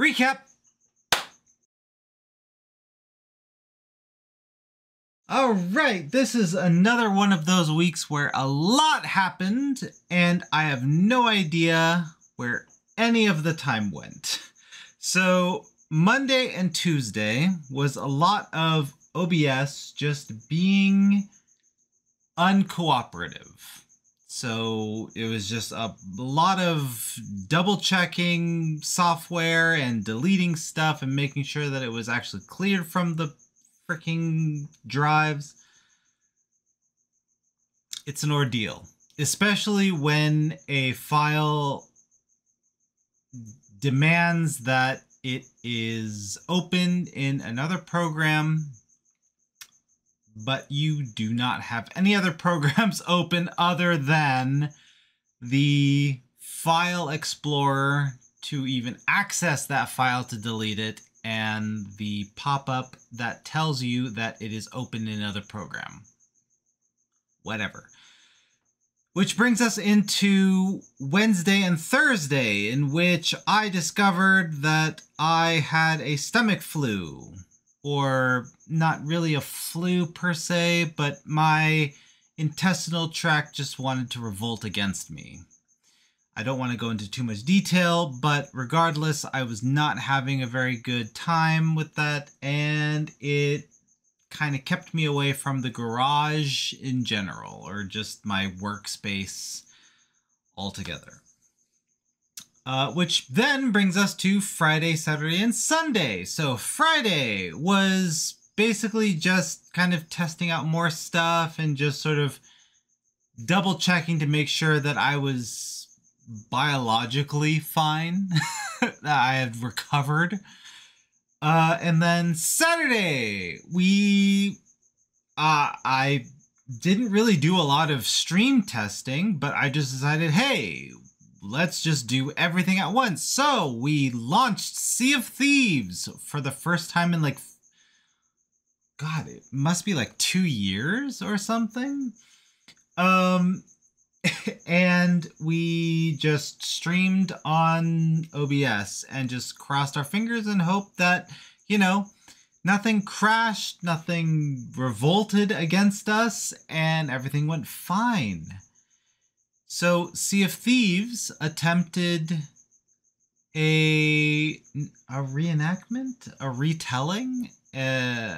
Recap. All right, this is another one of those weeks where a lot happened and I have no idea where any of the time went. So Monday and Tuesday was a lot of OBS just being uncooperative. So it was just a lot of double checking software and deleting stuff and making sure that it was actually cleared from the freaking drives. It's an ordeal, especially when a file demands that it is opened in another program, but you do not have any other programs open other than the file explorer to even access that file to delete it, and the pop-up that tells you that it is open in another program. Whatever. Which brings us into Wednesday and Thursday, in which I discovered that I had a stomach flu. Or not really a flu per se, but my intestinal tract just wanted to revolt against me. I don't want to go into too much detail, but regardless, I was not having a very good time with that, and it kind of kept me away from the garage in general, or just my workspace altogether. Which then brings us to Friday, Saturday, and Sunday. So Friday was basically just kind of testing out more stuff and just sort of double checking to make sure that I was biologically fine, that I had recovered. And then Saturday, I didn't really do a lot of stream testing, but I just decided, hey, let's just do everything at once. So we launched Sea of Thieves for the first time in like, God, it must be like 2 years or something. And we just streamed on OBS and just crossed our fingers and hoped that, you know, nothing crashed, nothing revolted against us, and everything went fine. So Sea of Thieves attempted a reenactment, a retelling. I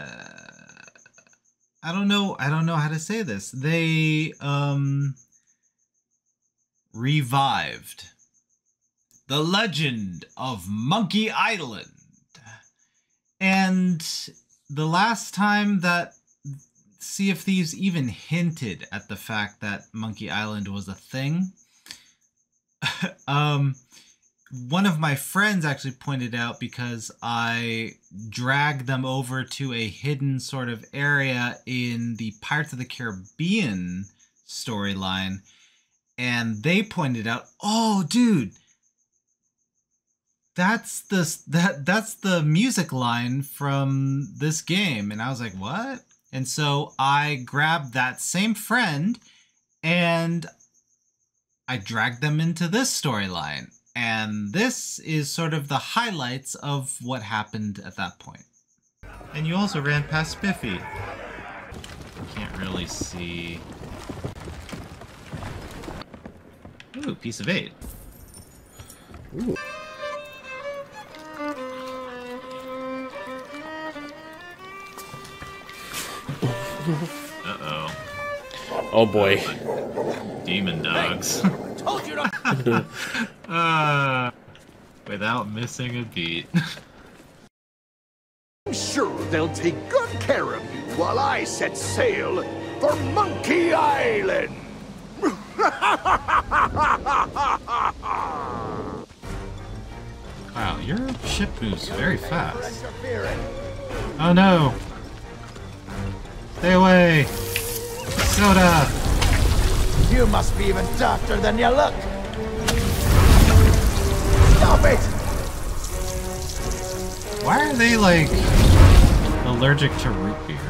don't know how to say this. They revived the legend of Monkey Island. And the last time that Sea of Thieves even hinted at the fact that Monkey Island was a thing, one of my friends actually pointed out, because I dragged them over to a hidden sort of area in the Pirates of the Caribbean storyline, and they pointed out, oh, dude, that's the music line from this game. And I was like, what? And so I grabbed that same friend and I dragged them into this storyline. And this is sort of the highlights of what happened at that point. And you also ran past Spiffy. Can't really see. Ooh, piece of eight. Ooh. Uh-oh. Oh boy. Demon dogs. Hey, told you to without missing a beat. I'm sure they'll take good care of you while I set sail for Monkey Island. Wow, your ship moves very fast. Oh no! Stay away! Soda! You must be even darker than you look! Stop it! Why are they, like, allergic to root beer?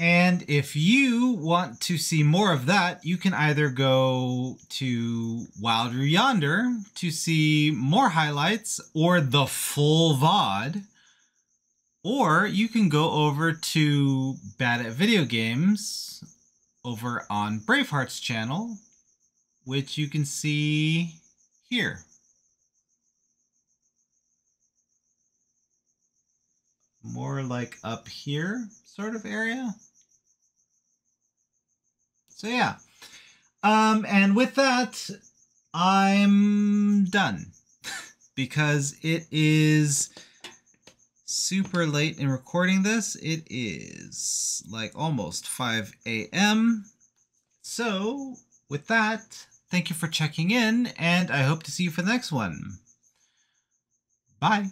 And if you want to see more of that, you can either go to Wilder Yonder to see more highlights or the full VOD, or you can go over to Bad at Video Games over on Braveheart's channel, which you can see here. More like up here sort of area. So yeah, and with that, I'm done because it is super late in recording this. It is like almost 5 a.m. So with that, thank you for checking in, and I hope to see you for the next one. Bye.